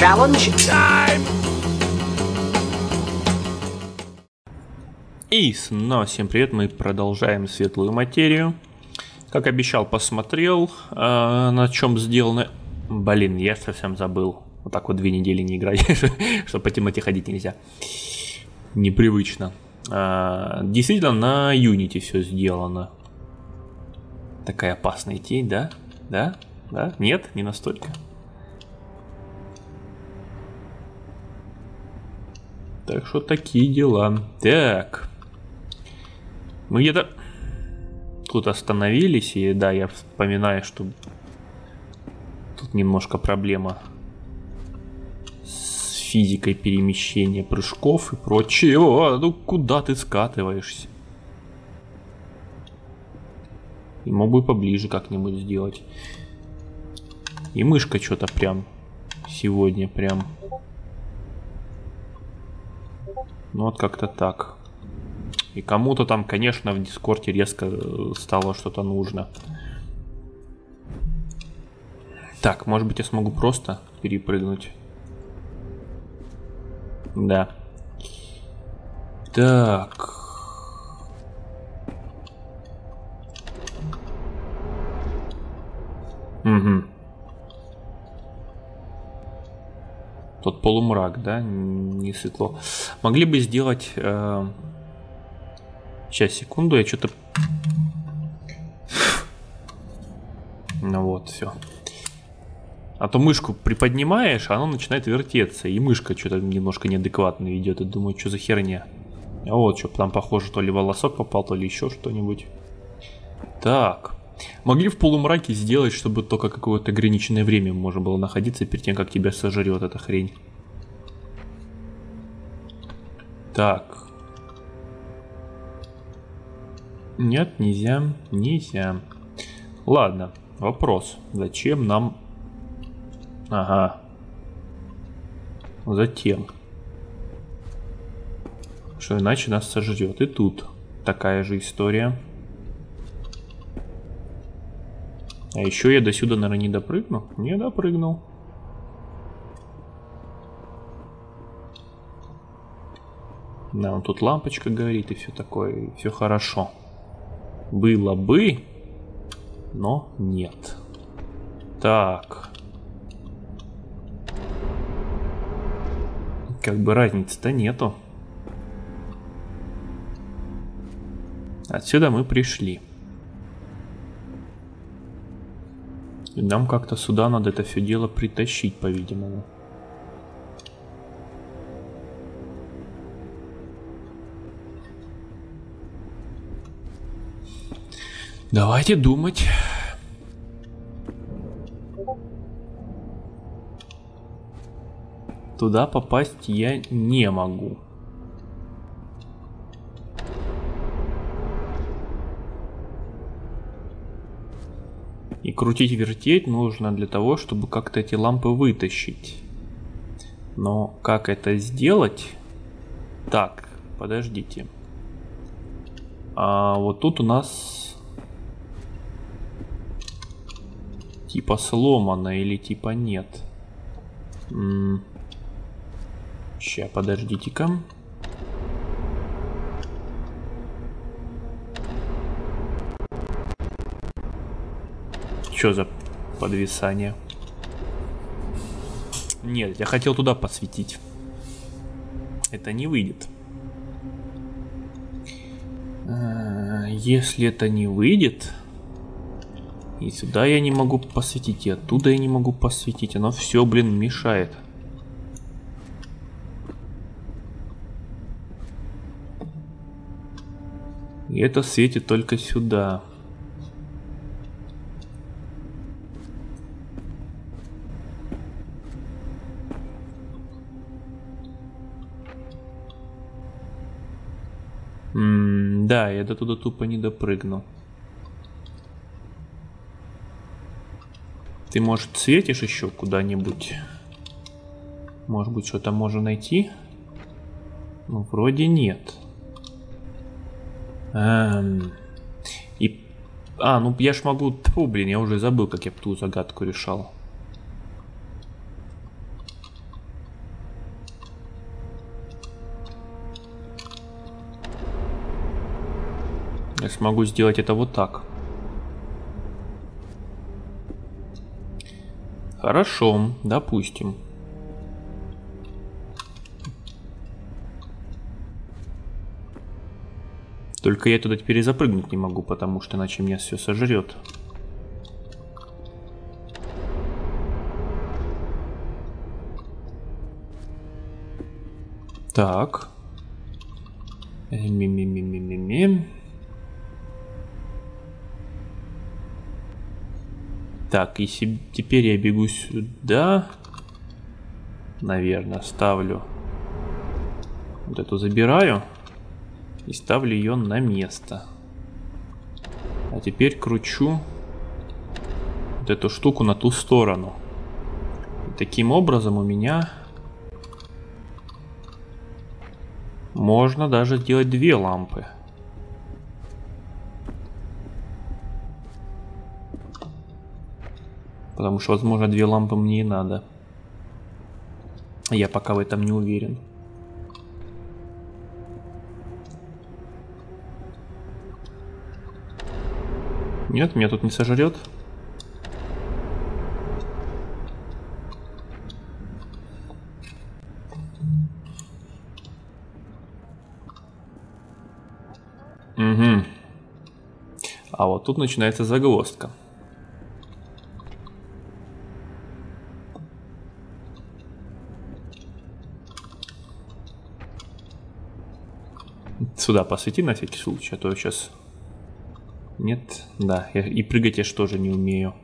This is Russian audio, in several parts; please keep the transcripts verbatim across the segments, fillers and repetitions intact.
Challenge time! И снова всем привет, мы продолжаем светлую материю. Как обещал, посмотрел, э, на чем сделаны... Блин, я совсем забыл. Вот так вот две недели не играть, что по темноте ходить нельзя. Непривычно. Э, действительно, на Unity все сделано. Такая опасная тень, да? Да? Да? Нет, не настолько. Так что такие дела. Так. Мы где-то тут остановились. И да, я вспоминаю, что тут немножко проблема с физикой перемещения прыжков и прочего. Ну куда ты скатываешься? И мог бы поближе как-нибудь сделать. И мышка что-то прям сегодня прям... Ну вот как-то так. И кому-то там, конечно, в Дискорде резко стало что-то нужно. Так, может быть, я смогу просто перепрыгнуть. Да. Так. Угу. Тот полумрак, да, не светло. Могли бы сделать... Э... Сейчас, секунду, я что-то... Ну вот, все. А то мышку приподнимаешь, а она начинает вертеться. И мышка что-то немножко неадекватно ведет. И думаю, что за херня. А вот, что там похоже, то ли волосок попал, то ли еще что-нибудь. Так. Могли в полумраке сделать, чтобы только какое-то ограниченное время можно было находиться перед тем, как тебя сожрет эта хрень. Так. Нет, нельзя, нельзя. Ладно, вопрос. Зачем нам... Ага. Затем. Что иначе нас сожрет. И тут такая же история. А еще я до сюда, наверное, не допрыгну. Не допрыгнул. Да, вот тут лампочка горит и все такое. И все хорошо. Было бы, но нет. Так. Как бы разницы-то нету. Отсюда мы пришли. И нам как-то сюда надо это все дело притащить, по-видимому. Давайте думать. Туда попасть я не могу. И крутить-вертеть нужно для того, чтобы как-то эти лампы вытащить. Но как это сделать? Так, подождите. А вот тут у нас типа сломано или типа нет. Сейчас, подождите-ка. Что за подвисание? Нет, я хотел туда посветить. Это не выйдет. Если это не выйдет, и сюда я не могу посветить, и оттуда я не могу посветить. Оно все, блин, мешает. И это светит только сюда. Да, я до туда тупо не допрыгну. Ты, может, светишь еще куда-нибудь? Может быть, что-то можно найти? Ну, вроде нет. Эм... И... А, ну я ж могу... Тьфу, блин, я уже забыл, как я ту загадку решал. смогу сделать это вот так. Хорошо, допустим. Только я туда теперь и запрыгнуть не могу, потому что иначе меня все сожрет. Так. Ми-ми-ми-ми-ми-ми. Так, если теперь я бегу сюда, наверное, ставлю вот эту, забираю и ставлю ее на место. А теперь кручу вот эту штуку на ту сторону. И таким образом у меня можно даже сделать две лампы. Потому что, возможно, две лампы мне и надо. Я пока в этом не уверен. Нет, меня тут не сожрет. Угу. А вот тут начинается загвоздка. Сюда посвети на всякий случай, а то я сейчас... Нет, да, я и прыгать я ж тоже не умею.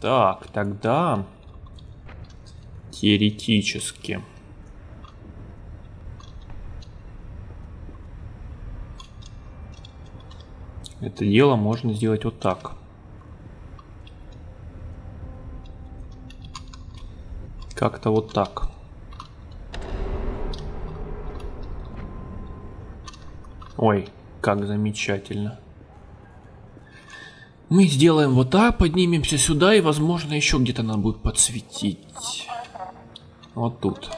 Так, тогда... Теоретически. Это дело можно сделать вот так. Как-то вот так. Ой, как замечательно. Мы сделаем вот так, поднимемся сюда, и, возможно, еще где-то надо будет подсветить. Вот тут.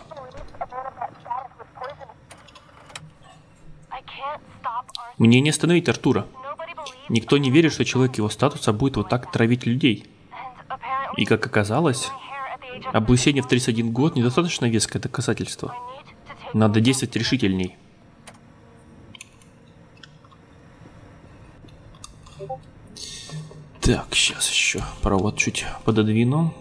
Мне не остановить Артура. Никто не верит, что человек его статуса будет вот так травить людей. И, как оказалось, облысение в тридцать один год недостаточно веское доказательство. Надо действовать решительней. Так, сейчас еще провод чуть пододвину.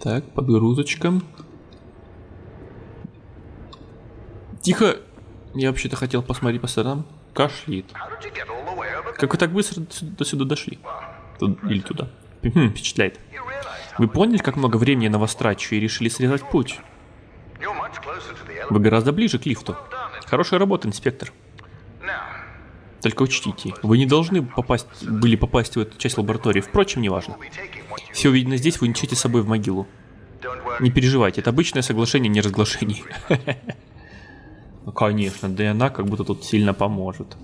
Так, подгрузочка. Тихо! Я вообще-то хотел посмотреть по сторонам. Кашляет. Как вы так быстро до сюда дошли? Тут, или туда? Хм, впечатляет. Вы поняли, как много времени на вас трачу, и решили срезать путь? Вы гораздо ближе к лифту. Хорошая работа, инспектор. Только учтите, вы не должны попасть, были попасть в эту часть лаборатории, впрочем, неважно. Все увиденное здесь вы несете с собой в могилу. Не переживайте, это обычное соглашение не разглашение. Ну конечно, ДНК как будто тут сильно поможет.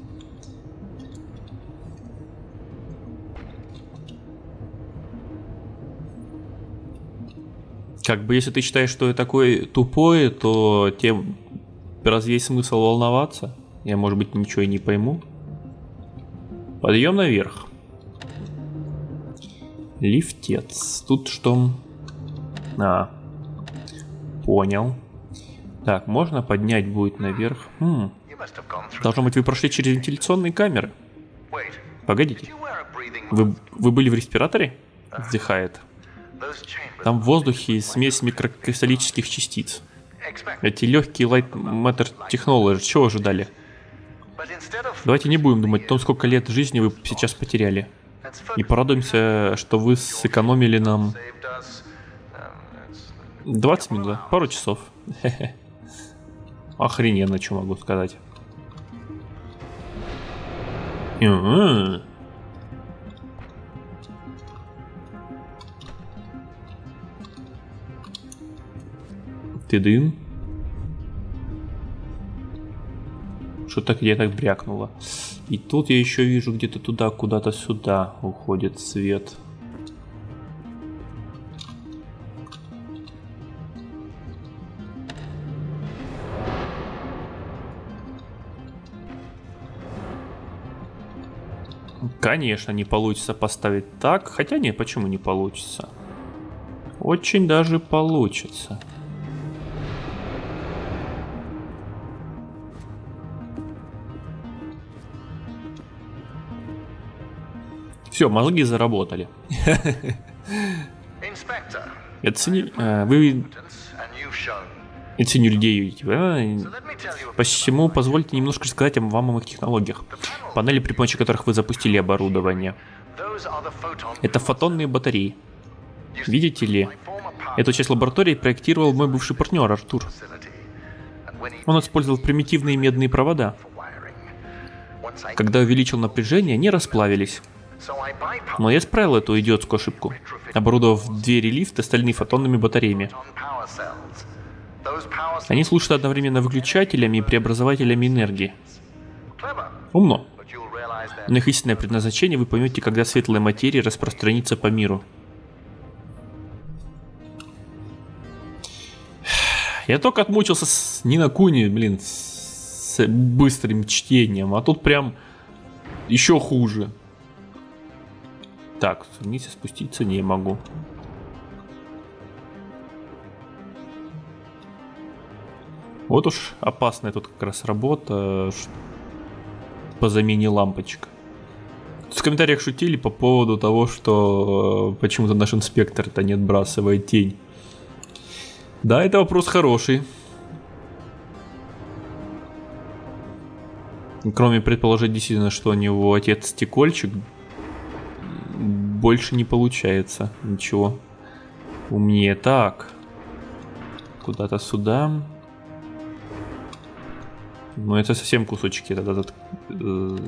Как бы, если ты считаешь, что я такой тупой, то тем разве есть смысл волноваться? Я, может быть, ничего и не пойму. Подъем наверх. Лифтец. Тут что? А, понял. Так, можно поднять будет наверх. Хм. Должно быть, вы прошли через вентиляционные камеры. Погодите. Вы, вы были в респираторе? Вздыхает. Там в воздухе смесь микрокристаллических частиц. Эти легкие Light Matter Technologies, чего ожидали? Давайте не будем думать о том, сколько лет жизни вы сейчас потеряли. И порадуемся, что вы сэкономили нам двадцать минут, пару часов. Охрененно, что могу сказать. Ты дым. что-то где-то брякнуло. И тут я еще вижу где-то туда, куда-то сюда уходит свет. Конечно, не получится поставить так. Хотя нет, почему не получится? Очень даже получится. Все, мозги заработали. Вы... Я ценю людей, посему позвольте немножко рассказать вам о их технологиях, панели, при помощи которых вы запустили оборудование. Это фотонные батареи. Видите ли, эту часть лаборатории проектировал мой бывший партнер Артур. Он использовал примитивные медные провода. Когда увеличил напряжение, они расплавились. Но я исправил эту идиотскую ошибку, оборудовав двери лифта стальными фотонными батареями. Они служат одновременно выключателями и преобразователями энергии. Умно. Но их истинное предназначение вы поймете, когда светлая материя распространится по миру. Я только отмучился с Нинакуни, блин, с быстрым чтением, а тут прям еще хуже. Так, вниз спуститься не могу. Вот уж опасная тут как раз работа по замене лампочек. В комментариях шутили по поводу того, что почему-то наш инспектор-то не отбрасывает тень. Да, это вопрос хороший. Кроме предположить действительно, что у него отец стекольчик, больше не получается ничего умнее. Так, куда-то сюда. Ну это совсем кусочки. Это, это, э...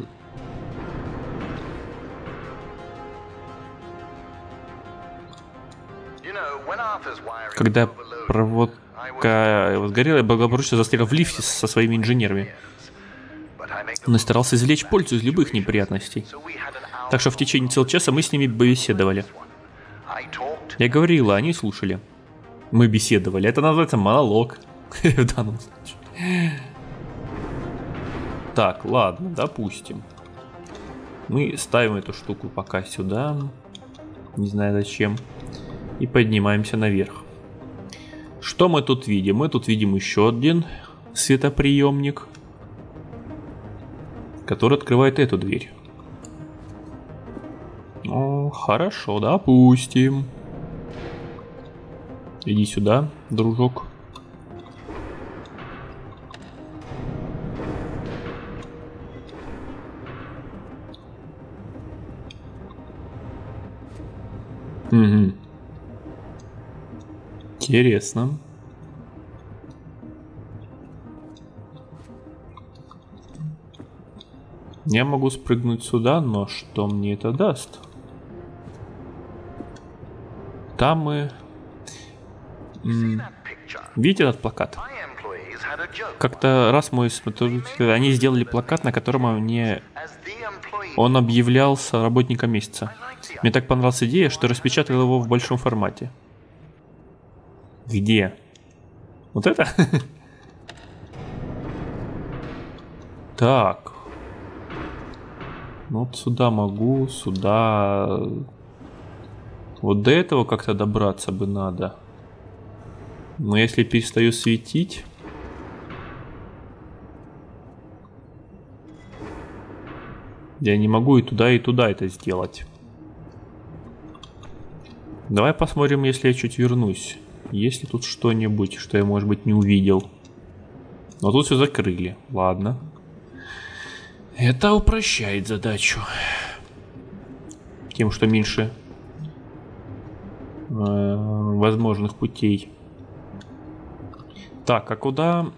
Когда проводка сгорела, я благополучно застрял в лифте со своими инженерами. Он старался извлечь пользу из любых неприятностей. Так что в течение целого часа мы с ними беседовали. Я говорила, они слушали. Мы беседовали. Это называется монолог в данном случае. Так, ладно, допустим. Мы ставим эту штуку пока сюда. Не знаю зачем. И поднимаемся наверх. Что мы тут видим? Мы тут видим еще один светоприемник, который открывает эту дверь. Ну, хорошо, допустим. Иди сюда, дружок. Угу. Интересно. Я могу спрыгнуть сюда, но что мне это даст? Там мы... Видите этот плакат? Как-то раз мой... Они сделали плакат, на котором мне... Он объявлялся работником месяца. Мне так понравилась идея, что распечатал его в большом формате. Где? Вот это? Так. Вот сюда могу, сюда. Вот до этого как-то добраться бы надо. Но если перестаю светить... Я не могу и туда, и туда это сделать. Давай посмотрим, если я чуть вернусь. Есть ли тут что-нибудь, что я, может быть, не увидел. Но тут все закрыли. Ладно. Это упрощает задачу. Тем, что меньше э, возможных путей. Так, а куда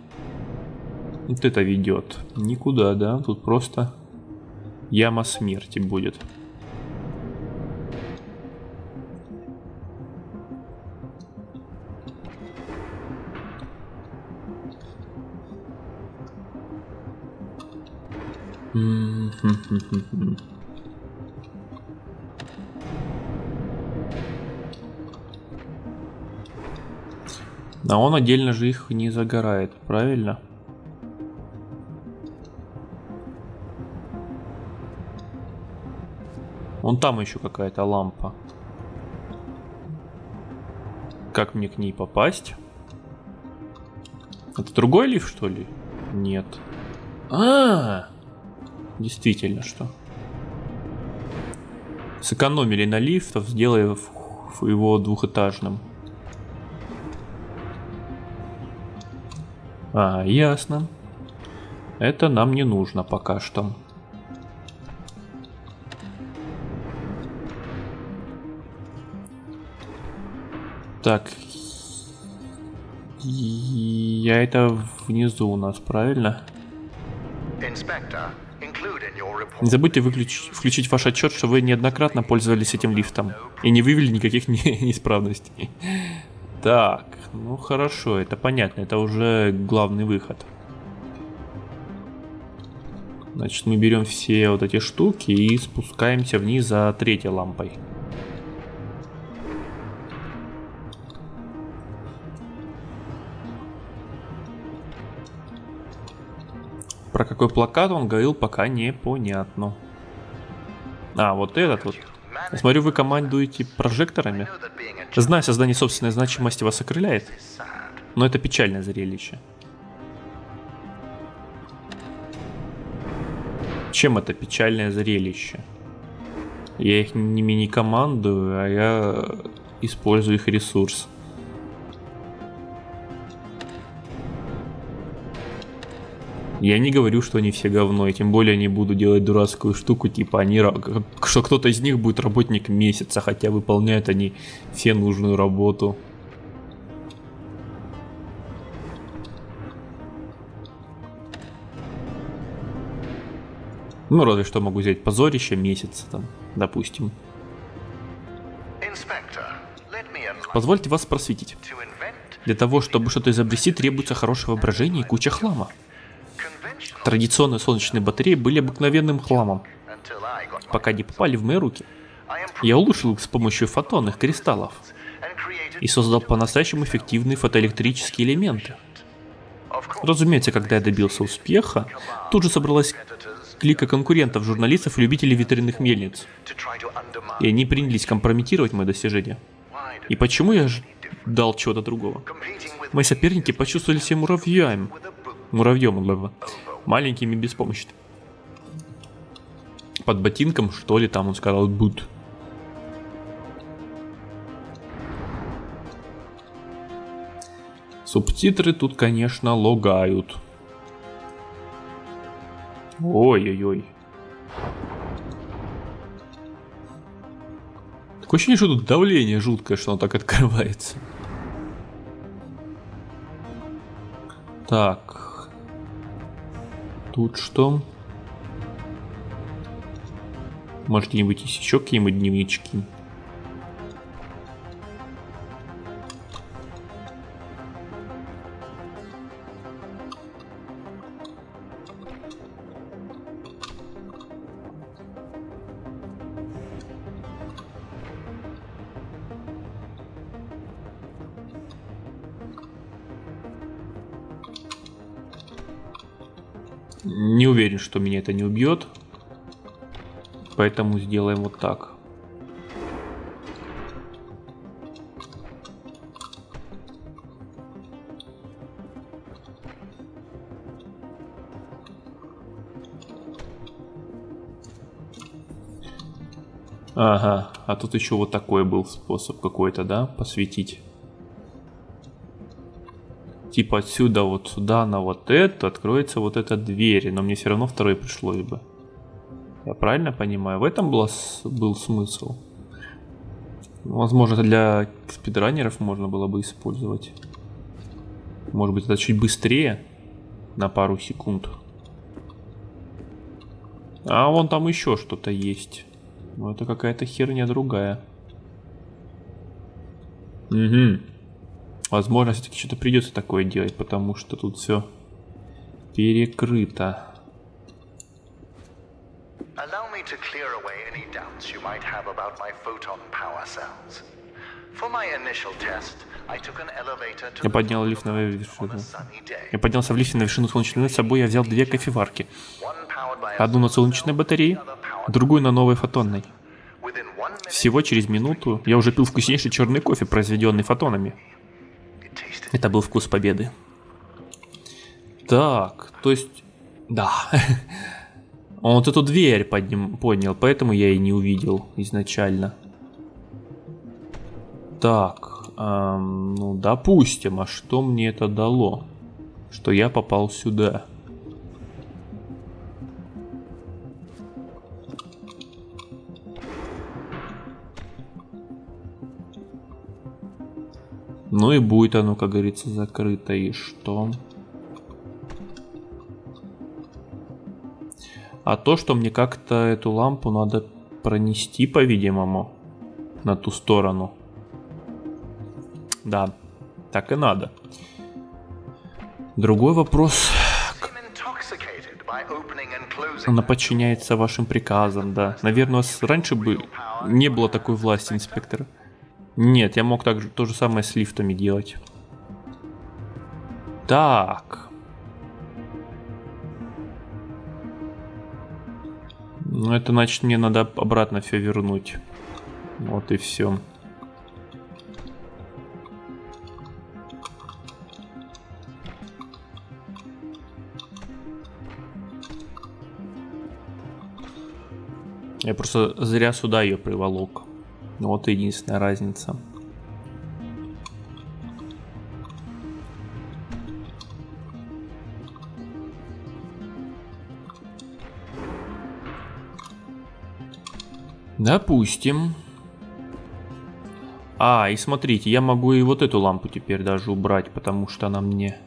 вот это ведет? Никуда, да? Тут просто... Яма смерти будет. А он отдельно же их не загорает, правильно? Вон там еще какая-то лампа. Как мне к ней попасть? Это другой лифт, что ли? Нет. А-а-а! Действительно, что? Сэкономили на лифтов, сделав его двухэтажным. А, ясно. Это нам не нужно пока что. Так. Я это внизу у нас, правильно? Не забудьте выключить, включить ваш отчет, что вы неоднократно пользовались этим лифтом и не выявили никаких неисправностей. Так, ну хорошо, это понятно, это уже главный выход. Значит, мы берем все вот эти штуки и спускаемся вниз за третьей лампой. Про какой плакат он говорил, пока непонятно. А, вот этот вот. Я смотрю, вы командуете прожекторами. Знаю, о создании собственной значимости вас окрыляет, но это печальное зрелище. Чем это печальное зрелище? Я их ними не командую, а я использую их ресурс. Я не говорю, что они все говно, и тем более не буду делать дурацкую штуку, типа они, что кто-то из них будет работник месяца, хотя выполняют они все нужную работу. Ну, разве что могу взять позорище месяца, там, допустим. Позвольте вас просветить. Для того, чтобы что-то изобрести, требуется хорошее воображение и куча хлама. Традиционные солнечные батареи были обыкновенным хламом, пока не попали в мои руки. Я улучшил их с помощью фотонных кристаллов и создал по-настоящему эффективные фотоэлектрические элементы. Разумеется, когда я добился успеха, тут же собралась клика конкурентов, журналистов и любителей ветряных мельниц, и они принялись компрометировать мои достижения. И почему я ждал чего-то другого? Мои соперники почувствовали себя муравьями. Муравьем, лево. Маленькими, беспомощными. Под ботинком, что ли, там он сказал, бут. Субтитры тут, конечно, лагают. Ой-ой-ой. Такое ощущение, что тут давление жуткое, что оно так открывается. Так. Тут что? Может, где-нибудь есть еще какие-нибудь дневнички? Не уверен, что меня это не убьет, поэтому сделаем вот так. Ага, а тут еще вот такой был способ какой-то, да, посветить. Типа отсюда вот сюда на вот это откроется вот эта дверь, но мне все равно второй пришлось бы. Я правильно понимаю? В этом было, был смысл. Возможно, для спидранеров можно было бы использовать. Может быть, это чуть быстрее на пару секунд. А вон там еще что-то есть. Но это какая-то херня другая. Угу. Возможно, все-таки что-то придется такое делать, потому что тут все перекрыто. me to clear away any doubts you might have about my photon power cells. For my initial test, I took an elevator to the sunny day. Я поднялся в лифте на вершину солнечной луны. С собой я взял две кофеварки. Одну на солнечной батарее, другую на новой фотонной. Всего через минуту я уже пил вкуснейший черный кофе, произведенный фотонами. Это был вкус победы. Так, то есть... Да. Он вот эту дверь подним, поднял, поэтому я и не увидел изначально. Так, эм, ну допустим, а что мне это дало? Что я попал сюда. Ну и будет оно, как говорится, закрыто. И что? А то, что мне как-то эту лампу надо пронести, по-видимому, на ту сторону. Да, так и надо. Другой вопрос. Она подчиняется вашим приказам, да. Наверное, у вас раньше бы не было такой власти, инспектора. Нет, я мог так же, то же самое с лифтами делать. Так. Ну, это значит, мне надо обратно все вернуть. Вот и все. Я просто зря сюда ее приволок. Вот единственная разница. Допустим. А, и смотрите, я могу и вот эту лампу теперь даже убрать, потому что она мне...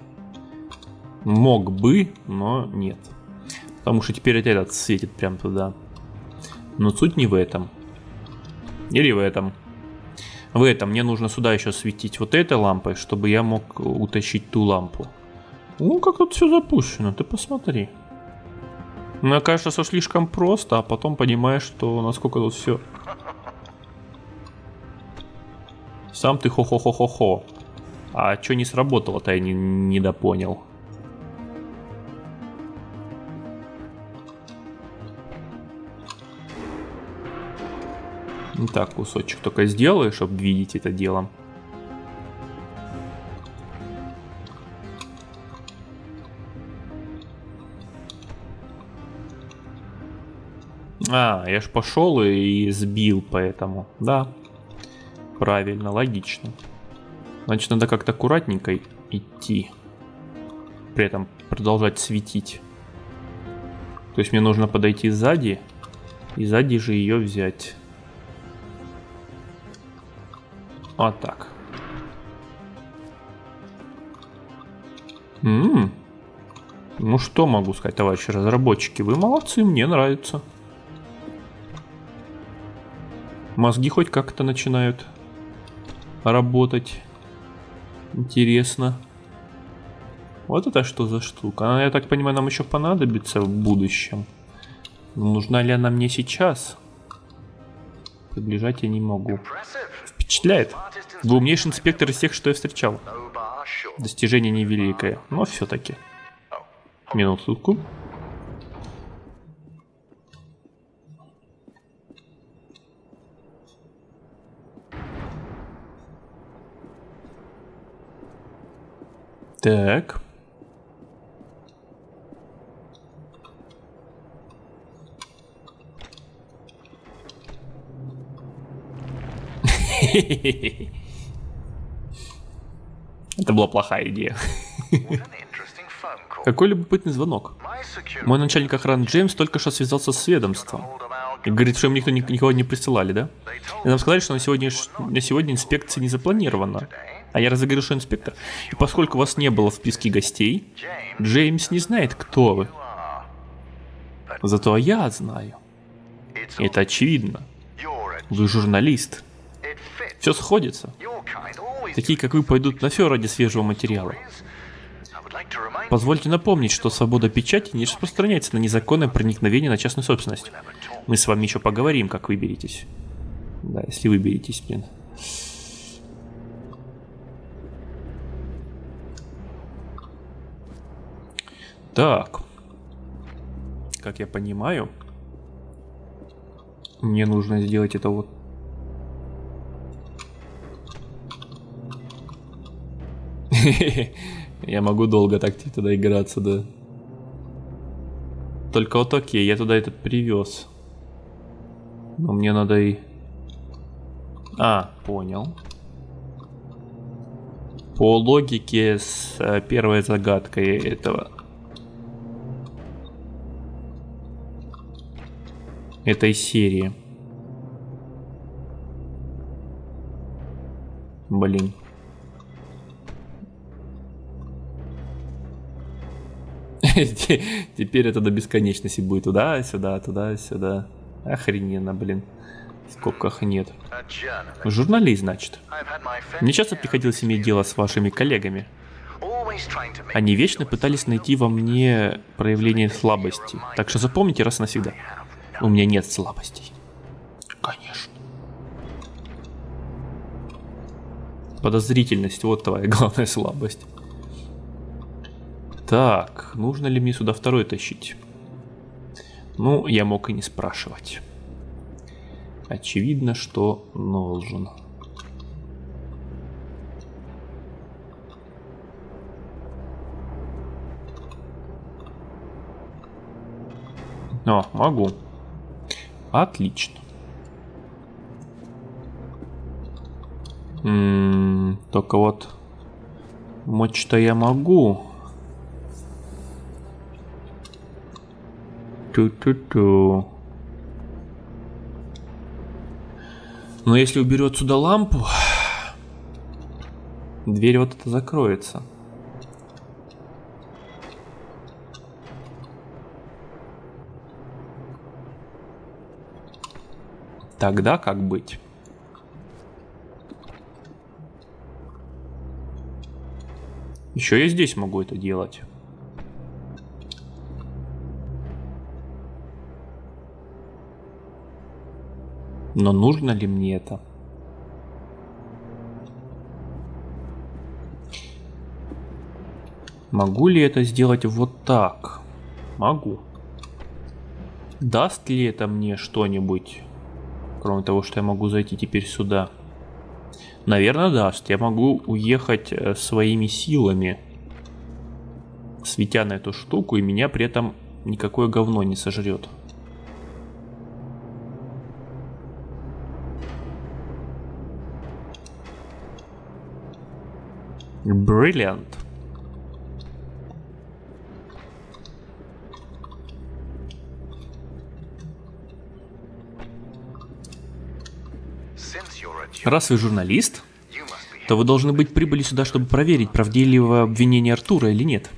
Мог бы, но нет. Потому что теперь этот светит прям туда. Но суть не в этом. Или в этом. В этом мне нужно сюда еще светить вот этой лампой, чтобы я мог утащить ту лампу. Ну, как тут все запущено, ты посмотри. Ну, кажется, что слишком просто, а потом понимаешь, что насколько тут все. Сам ты хо-хо-хо-хо-хо. А что не сработало-то, я не, не допонял. Так, кусочек только сделаю, чтобы видеть это дело. А, я ж пошел и сбил, поэтому. Да, правильно, логично. Значит, надо как-то аккуратненько идти. При этом продолжать светить. То есть мне нужно подойти сзади. И сзади же ее взять. Вот так. М-м-м. Ну что могу сказать, товарищи разработчики, вы молодцы, мне нравится. Мозги хоть как-то начинают работать. Интересно. Вот это что за штука? Она, я так понимаю, нам еще понадобится в будущем. Нужна ли она мне сейчас? Приближать я не могу. Впечатляет. Вы умнейший инспектор из тех, что я встречал. Достижение невеликое, но все-таки. Минутку. Так. Это была плохая идея. Какой любопытный звонок. Мой начальник охраны Джеймс только что связался с ведомством. И говорит, что им никто никого не присылали, да? И нам сказали, что на сегодня, на сегодня инспекция не запланирована. А я разыграл, что инспектор. И поскольку вас не было в списке гостей, Джеймс не знает, кто вы. Зато я знаю. Это очевидно. Вы журналист. Все сходится. Такие, как вы, пойдут на все ради свежего материала. Позвольте напомнить, что свобода печати не распространяется на незаконное проникновение на частную собственность. Мы с вами еще поговорим, как выберетесь. Да, если выберетесь, блин. Так. Как я понимаю, мне нужно сделать это вот. Я могу долго так туда играться, да. Только вот окей, я туда этот привез. Но мне надо и... А, понял. По логике с первой загадкой этого. Этой серии. Блин. Теперь это до бесконечности будет туда, сюда, туда, сюда. Охрененно, блин. В скобках нет. Журналист, значит. Мне часто приходилось иметь дело с вашими коллегами. Они вечно пытались найти во мне проявление слабости. Так что запомните раз и навсегда. У меня нет слабостей. Конечно. Подозрительность. Вот твоя главная слабость. Так, нужно ли мне сюда второй тащить? Ну, я мог и не спрашивать. Очевидно, что должен. О, могу. Отлично. М-м, только вот мочь-то я могу. Ту-ту-ту. Но если уберет сюда лампу, дверь вот эта закроется. Тогда как быть? Еще я здесь могу это делать. Но нужно ли мне это? Могу ли это сделать вот так? Могу. Даст ли это мне что-нибудь? Кроме того, что я могу зайти теперь сюда. Наверное, даст. Я могу уехать своими силами, светя на эту штуку, и меня при этом никакое говно не сожрет. Brilliant. Раз вы журналист, то вы должны быть прибыли сюда, чтобы проверить, правдиво обвинение Артура или нет.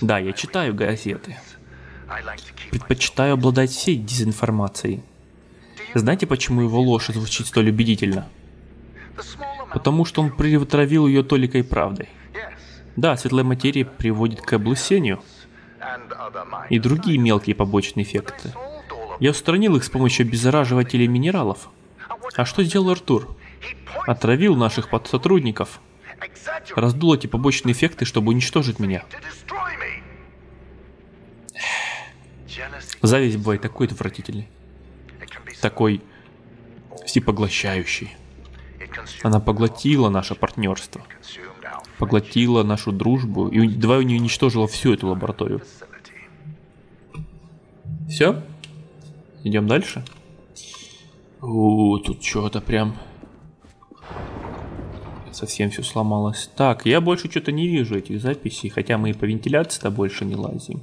Да, я читаю газеты. Предпочитаю обладать всей дезинформацией. Знаете, почему его ложь звучит столь убедительно? Потому что он притравил ее толикой правдой. Да, светлая материя приводит к облысению и другие мелкие побочные эффекты. Я устранил их с помощью обеззараживателей минералов. А что сделал Артур? Отравил наших подсотрудников. Раздул эти побочные эффекты, чтобы уничтожить меня. Зависть бывает такой отвратительной. Такой всепоглощающий. Она поглотила наше партнерство, поглотила нашу дружбу и едва не уничтожила всю эту лабораторию. Все? Идем дальше? О, тут что-то прям... Совсем все сломалось. Так, я больше что-то не вижу этих записей, хотя мы и по вентиляции-то больше не лазим.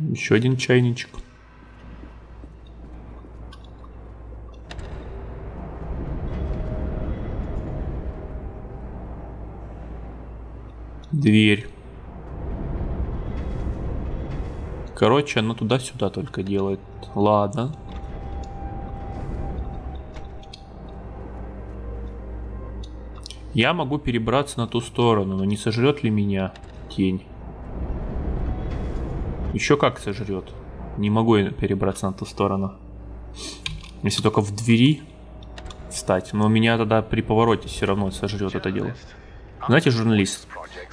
Еще один чайничек. Дверь. Короче, она туда-сюда только делает. Ладно. Я могу перебраться на ту сторону, но не сожрет ли меня тень? Еще как сожрет. Не могу я перебраться на ту сторону. Если только в двери встать. Но меня тогда при повороте все равно сожрет это дело. Знаете, журналист,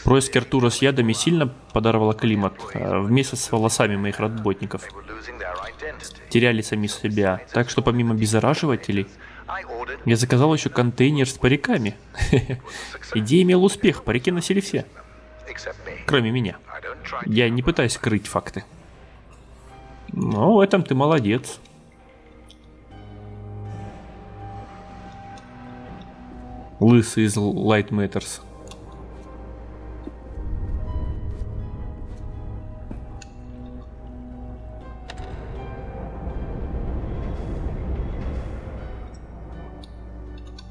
происки Артура с ядами сильно подорвало климат. Вместе с волосами моих работников. Теряли сами себя. Так что помимо обеззараживателей, я заказал еще контейнер с париками. Идея имела успех, парики носили все. Кроме меня. Я не пытаюсь крыть факты. Но в этом ты молодец. Лысый из Light Matter.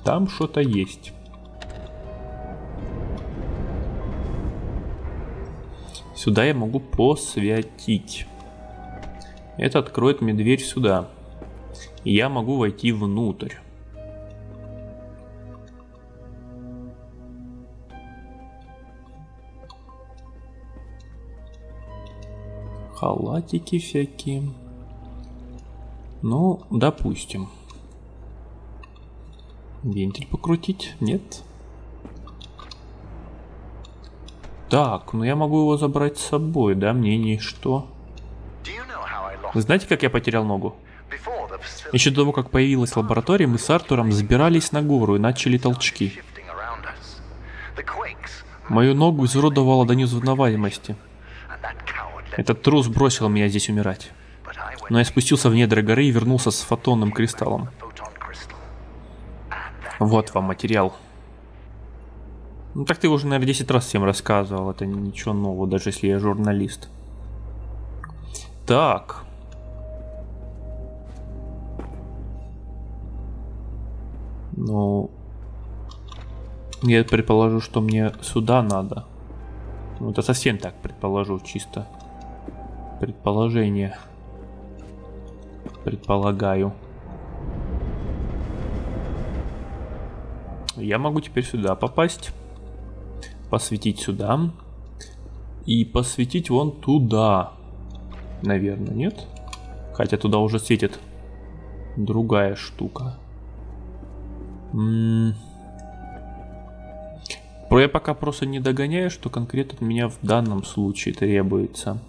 Там что-то есть. Сюда я могу посвятить. Это откроет мне дверь сюда. И я могу войти внутрь. Халатики всякие. Ну, допустим. Вентиль покрутить? Нет. Так, ну я могу его забрать с собой, да? Мне ничто. Вы знаете, как я потерял ногу? Еще до того, как появилась лаборатория, мы с Артуром забирались на гору и начали толчки. Мою ногу изуродовало до неузнаваемости. Этот трус бросил меня здесь умирать. Но я спустился в недра горы и вернулся с фотонным кристаллом. Вот вам материал. Ну так ты уже, наверное, десять раз всем рассказывал. Это ничего нового, даже если я журналист. Так. Ну... Я предположу, что мне сюда надо. Ну это совсем так предположу, чисто. Предположение. Предполагаю. Я могу теперь сюда попасть, посветить сюда и посветить вон туда, наверное, нет? Хотя туда уже светит другая штука. М-м-м. Я пока просто не догоняю, что конкретно от меня в данном случае требуется.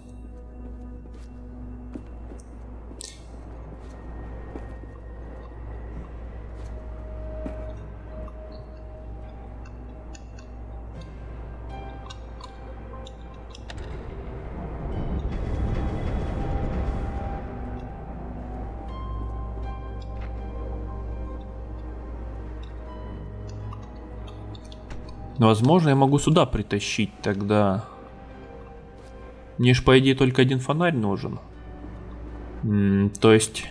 Возможно, я могу сюда притащить тогда. Мне ж, по идее, только один фонарь нужен. М-м, то есть,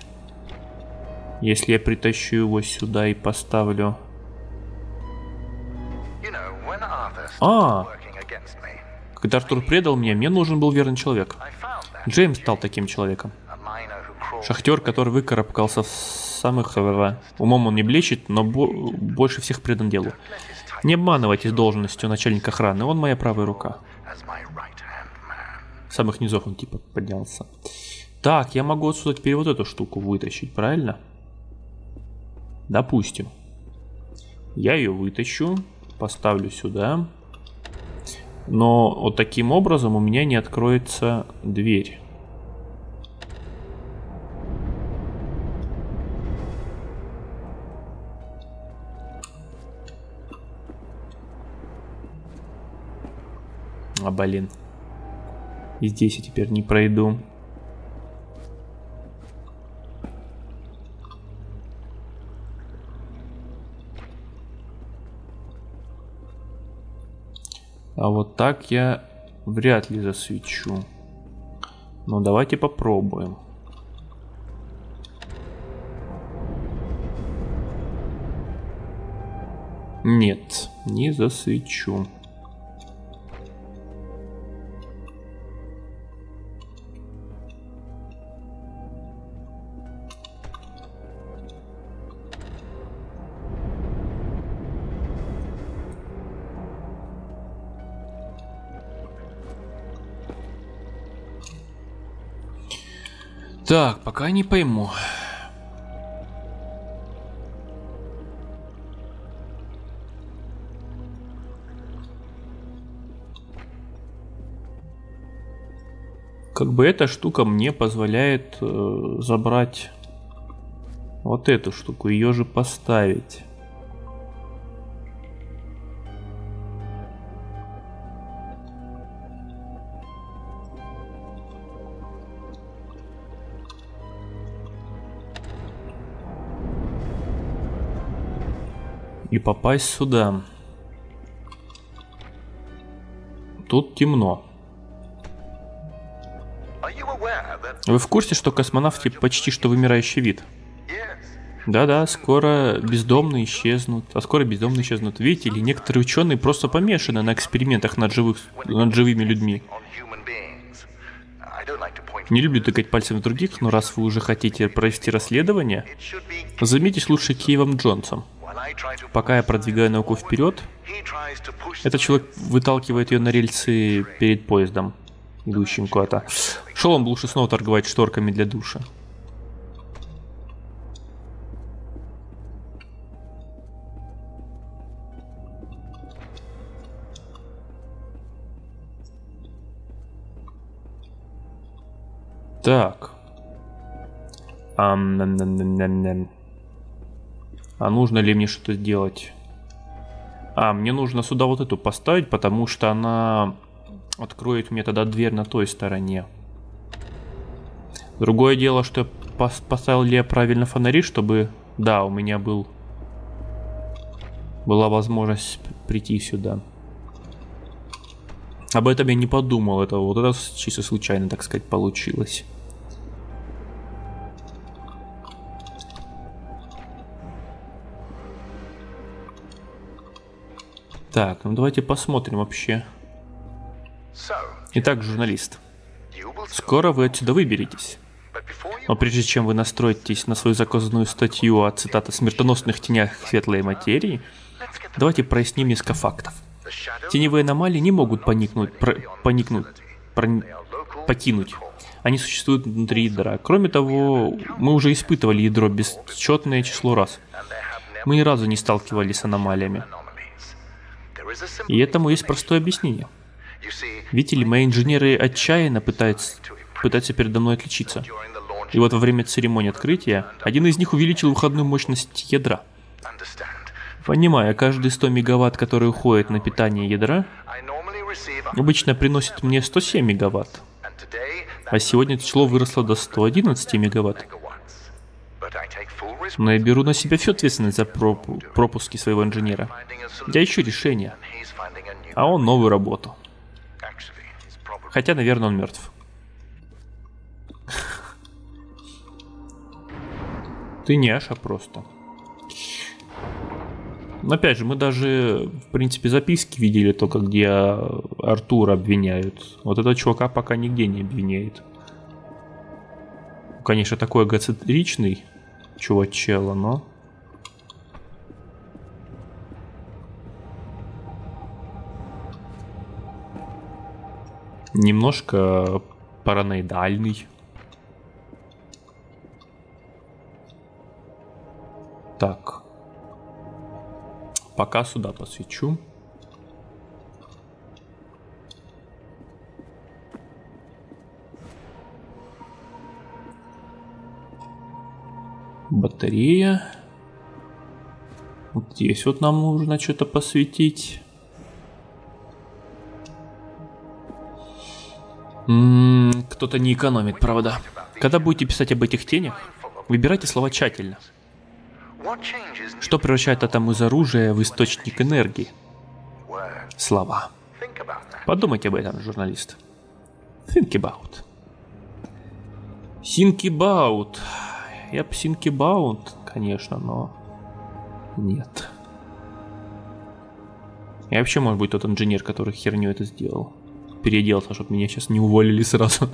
если я притащу его сюда и поставлю... А! Когда Артур предал меня, мне нужен был верный человек. Джеймс стал таким человеком. Шахтер, который выкарабкался в самых... Умом он не блещет, но бо- больше всех предан делу. Не обманывайтесь должностью начальника охраны, он моя правая рука. С самых низов он типа поднялся. Так, я могу отсюда теперь вот эту штуку вытащить, правильно? Допустим. Я ее вытащу, поставлю сюда. Но вот таким образом у меня не откроется дверь. А, блин. И здесь я теперь не пройду. А вот так я вряд ли засвечу. Но давайте попробуем. Нет, не засвечу. Так, пока не пойму. Как бы эта штука мне позволяет э, забрать вот эту штуку, ее же поставить. И попасть сюда. Тут темно. Вы в курсе, что космонавты почти что вымирающий вид? Да-да, скоро бездомные исчезнут. А скоро бездомные исчезнут. Видите ли, некоторые ученые просто помешаны на экспериментах над, живых, над живыми людьми. Не люблю тыкать пальцем в других, но раз вы уже хотите провести расследование, займитесь лучше Киевом Джонсом. Пока я продвигаю науку вперед, этот человек выталкивает ее на рельсы перед поездом, идущим куда-то. Шел он бы лучше снова торговать шторками для душа. Так. А, а нужно ли мне что-то сделать? А, мне нужно сюда вот эту поставить, потому что она откроет мне тогда дверь на той стороне. Другое дело, что я поставил ли я правильно фонари, чтобы... Да, у меня был... была возможность прийти сюда. Об этом я не подумал. Это вот это чисто случайно, так сказать, получилось. Так, ну давайте посмотрим вообще. Итак, журналист. Скоро вы отсюда выберетесь. Но прежде чем вы настроитесь на свою заказанную статью о, цитата, смертоносных тенях светлой материи, давайте проясним несколько фактов. Теневые аномалии не могут поникнуть, про, поникнуть про, покинуть. Они существуют внутри ядра. Кроме того, мы уже испытывали ядро бесчетное число раз. Мы ни разу не сталкивались с аномалиями. И этому есть простое объяснение. Видите ли, мои инженеры отчаянно пытаются, пытаются передо мной отличиться. И вот во время церемонии открытия один из них увеличил выходную мощность ядра. Понимая, каждые сто мегаватт, которые уходят на питание ядра, обычно приносит мне сто семь мегаватт. А сегодня число выросло до ста одиннадцати мегаватт. Но я беру на себя всю ответственность за пропуски своего инженера. Я ищу решение, а он новую работу. Хотя, наверное, он мертв. Ты не Аша просто. Но опять же, мы даже, в принципе, записки видели только, где Артура обвиняют. Вот этого чувака пока нигде не обвиняет. Конечно, такой эгоцентричный чувачело, но... Немножко параноидальный. Так. Пока сюда посвечу. Батарея. Вот здесь вот нам нужно что-то посветить. Кто-то не экономит, правда. Когда будете писать об этих тенях, выбирайте слова тщательно. Что превращает атом из оружия в источник энергии? Слова. Подумайте об этом, журналист. Think about. Think about. Я бы think about, конечно, но... Нет. И вообще, может быть, тот инженер, который херню это сделал. Переделался, чтобы меня сейчас не уволили сразу.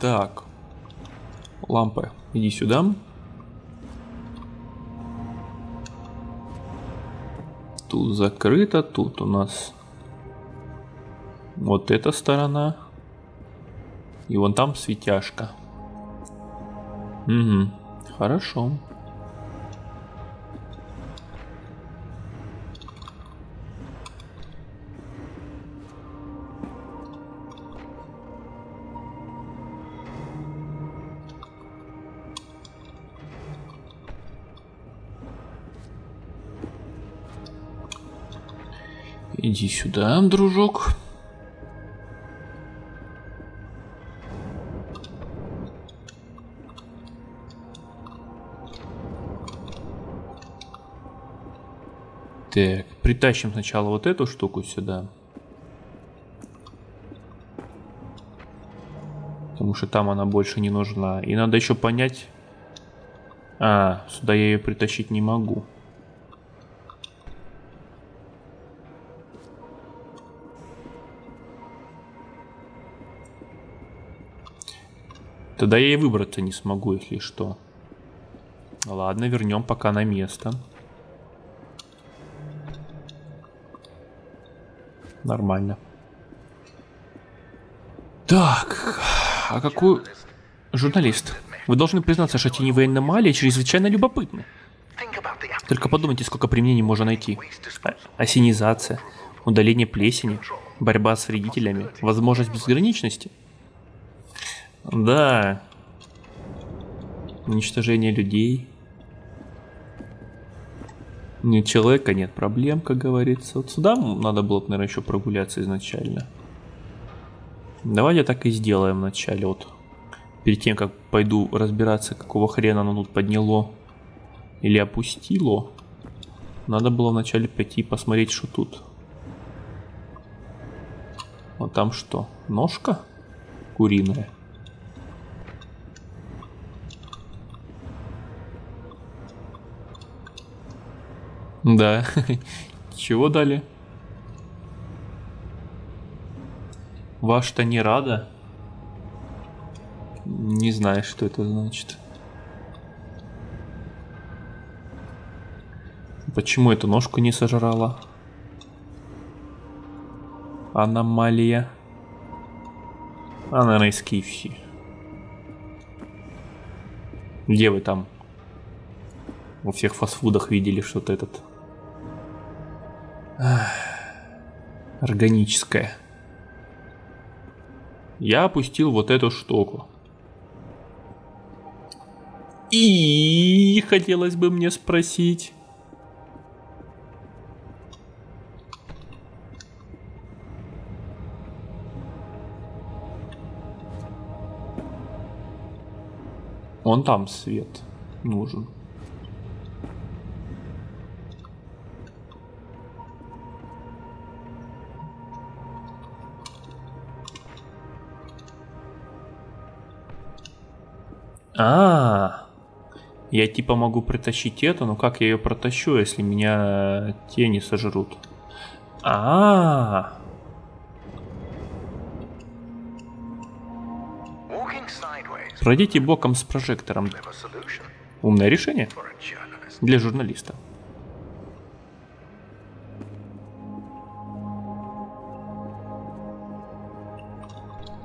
Так. лампа, иди сюда. Тут закрыто, тут у нас вот эта сторона. И вон там светяшка. Угу, хорошо. Иди сюда, дружок. Так, притащим сначала вот эту штуку сюда. Потому что там она больше не нужна. И надо еще понять... А, сюда я ее притащить не могу. Тогда я и выбраться не смогу, если что. Ладно, вернем пока на место. Нормально. Так, а какую... Журналист, вы должны признаться, что теневые аномалии чрезвычайно любопытны. Только подумайте, сколько применений можно найти. Осенизация, удаление плесени, борьба с вредителями, возможность безграничности. Да. Уничтожение людей. Нет человека, нет проблем, как говорится. Вот сюда надо было, наверное, еще прогуляться изначально. Давайте так и сделаем вначале. Вот. Перед тем, как пойду разбираться, какого хрена оно тут подняло или опустило, надо было вначале пойти посмотреть, что тут. Вот там что? Ножка куриная. Да, чего дали? Ваш-то не рада? Не знаю, что это значит. Почему эту ножку не сожрала? Аномалия. А, наверное, из кей эф си. Где вы там? Во всех фастфудах видели что-то этот... Органическое. Я опустил вот эту штуку. И хотелось бы мне спросить. Вон там свет нужен. А, я типа могу притащить эту, но как я ее протащу, если меня тени сожрут? А, пройдите боком с прожектором. Умное решение для журналиста.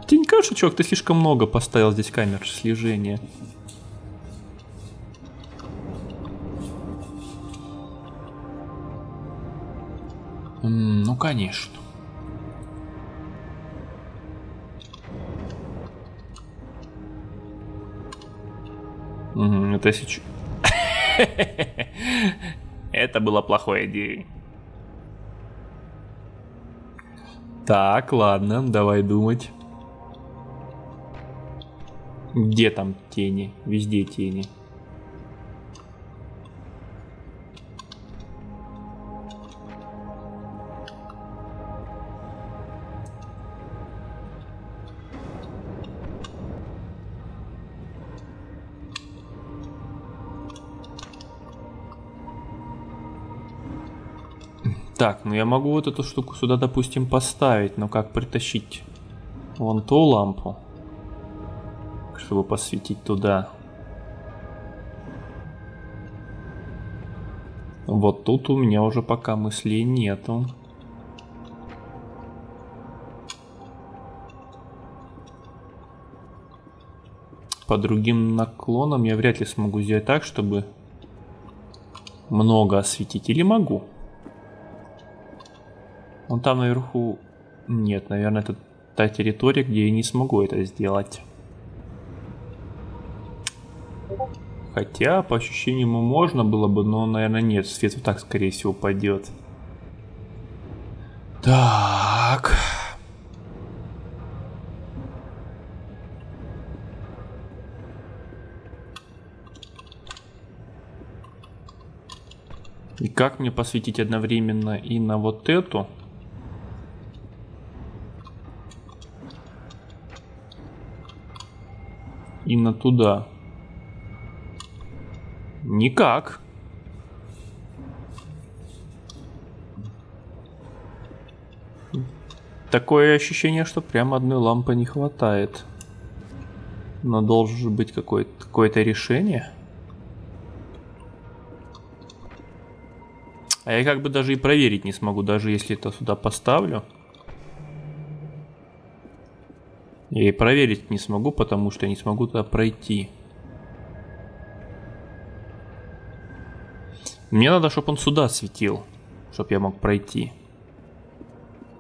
Тенька, шучок, ты слишком много поставил здесь камер слежения. М-м, ну конечно. М-м, это сейчас. Это была плохая идея. Так, ладно, давай думать. Где там тени? Везде тени. Так, ну я могу вот эту штуку сюда, допустим, поставить, но как притащить вон ту лампу? чтобы посветить туда. Вот тут у меня уже пока мыслей нету. По другим наклонам я вряд ли смогу сделать так, чтобы много осветить. Или могу? Вон там наверху... Нет, наверное, это та территория, где я не смогу это сделать. Хотя, по ощущениям, можно было бы, но, наверное, нет. Свет вот так, скорее всего, пойдет. Так. И как мне посветить одновременно и на вот эту? И на туда? Никак. Такое ощущение, что прямо одной лампы не хватает. Но должно же быть какое-то какое-то решение. А я как бы даже и проверить не смогу, даже если это сюда поставлю. Я и проверить не смогу, потому что я не смогу туда пройти. Мне надо, чтобы он сюда светил, чтобы я мог пройти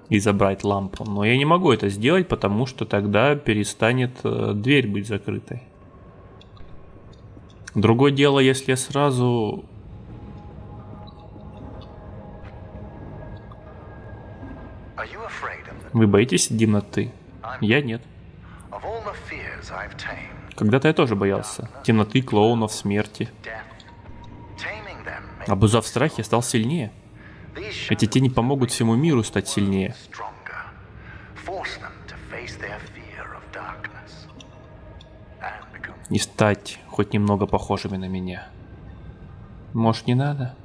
и забрать лампу. Но я не могу это сделать, потому что тогда перестанет дверь быть закрытой. Другое дело, если я сразу... Вы боитесь темноты? Я нет. Когда-то я тоже боялся темноты, клоунов, смерти. Обузав страх, я стал сильнее. Эти тени помогут всему миру стать сильнее. И стать хоть немного похожими на меня. Может, не надо?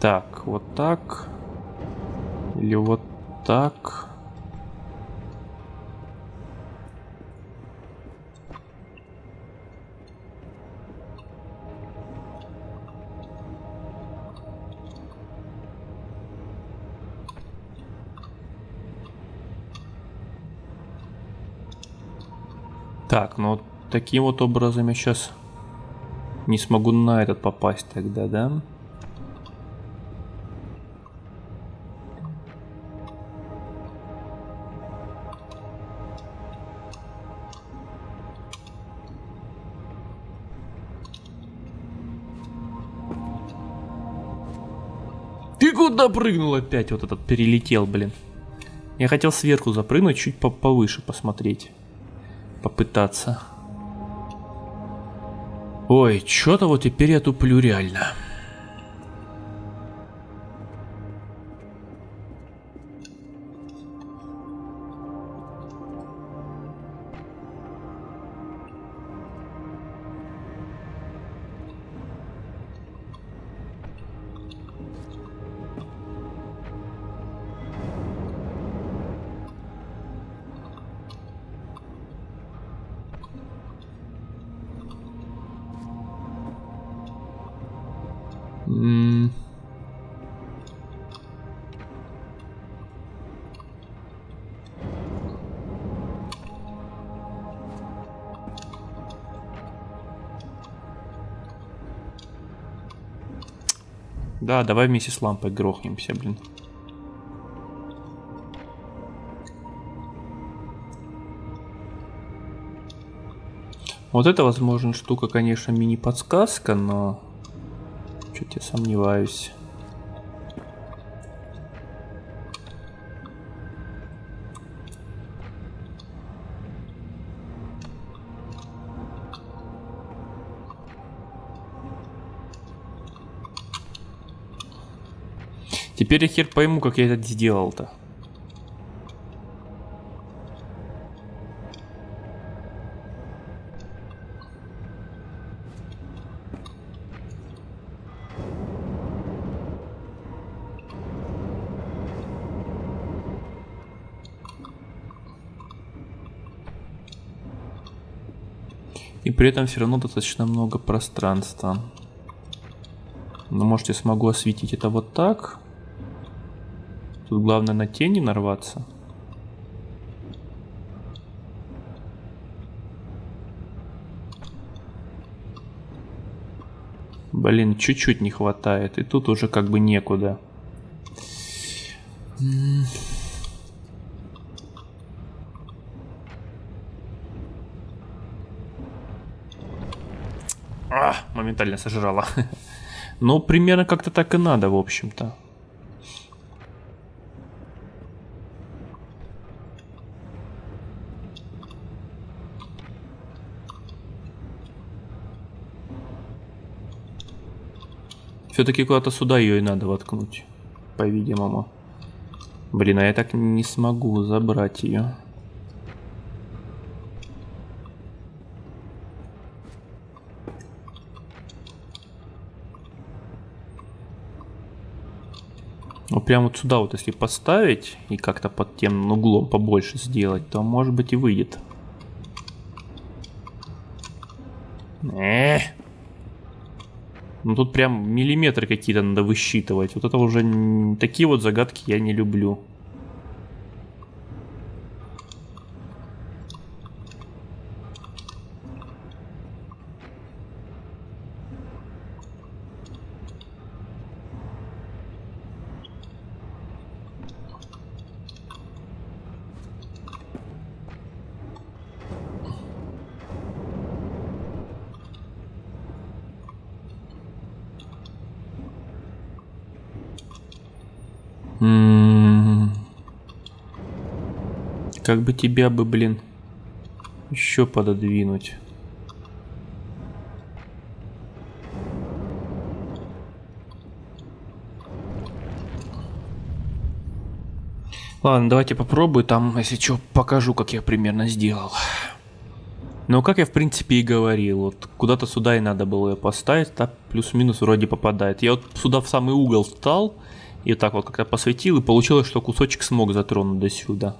Так, вот так. Или вот так. Так, ну вот таким вот образом я сейчас не смогу на этот попасть тогда, да? Ты куда прыгнул опять? Вот этот перелетел, блин. Я хотел сверху запрыгнуть, чуть по повыше посмотреть. Попытаться. Ой, что-то вот теперь я туплю реально. Да, давай вместе с лампой грохнемся, блин. Вот это, возможно, штука, конечно, мини-подсказка, но... Чуть я сомневаюсь. Теперь я хер пойму, как я это сделал-то. И при этом все равно достаточно много пространства. Но, может, я смогу осветить это вот так. Тут главное на тени нарваться. Блин, чуть-чуть не хватает. И тут уже как бы некуда. А, моментально сожрала. Ну, примерно как-то так и надо, в общем-то. Все-таки куда-то сюда ее и надо воткнуть, по-видимому. Блин, а я так не смогу забрать ее. Ну, прямо вот сюда вот, если поставить и как-то под тем углом побольше сделать, то, может быть, и выйдет. Эээ. Ну тут прям миллиметры какие-то надо высчитывать. Вот это уже... Такие вот загадки я не люблю. Как бы тебя бы, блин, еще пододвинуть. Ладно, давайте попробую. Там, если что, покажу, как я примерно сделал. Но как я, в принципе, и говорил, вот куда-то сюда и надо было ее поставить, так плюс-минус вроде попадает. Я вот сюда в самый угол встал, и так вот как-то посветил, и получилось, что кусочек смог затронуть до сюда.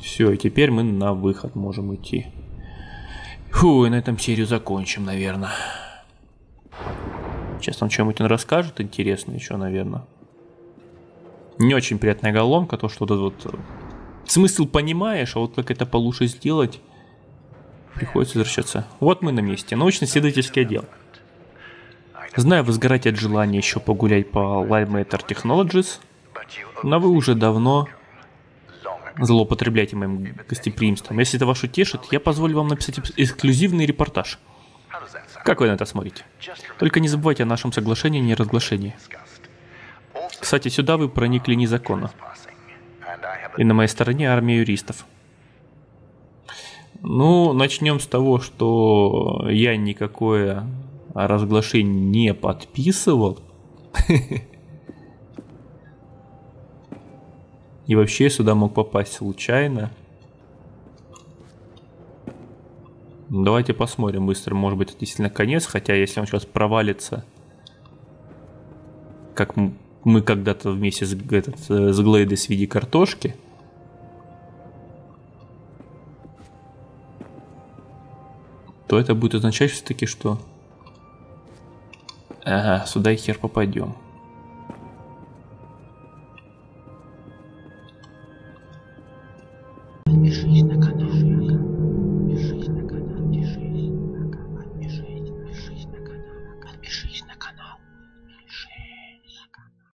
Все, и теперь мы на выход можем идти. Фу, и на этом серию закончим, наверное. Сейчас нам что-нибудь он расскажет интересно еще, наверное. Не очень приятная головка, то что тут вот... Смысл понимаешь, а вот как это получше сделать, приходится возвращаться. Вот мы на месте. Научно-исследовательский отдел. Знаю, вы сгораете от желания еще погулять по Lightmatter Technologies, но вы уже давно... злоупотребляйте моим гостеприимством. Если это вас утешит, я позволю вам написать эксклюзивный репортаж. Как вы на это смотрите? Только не забывайте о нашем соглашении и неразглашении. Кстати, сюда вы проникли незаконно. И на моей стороне армия юристов. Ну, начнем с того, что я никакое разглашение не подписывал. И вообще я сюда мог попасть случайно. Давайте посмотрим быстро. Может быть, это действительно конец. Хотя, если он сейчас провалится, как мы когда-то вместе с, этот, с Глейдой с виде картошки. То это будет означать все-таки, что... Ага, сюда и хер попадем.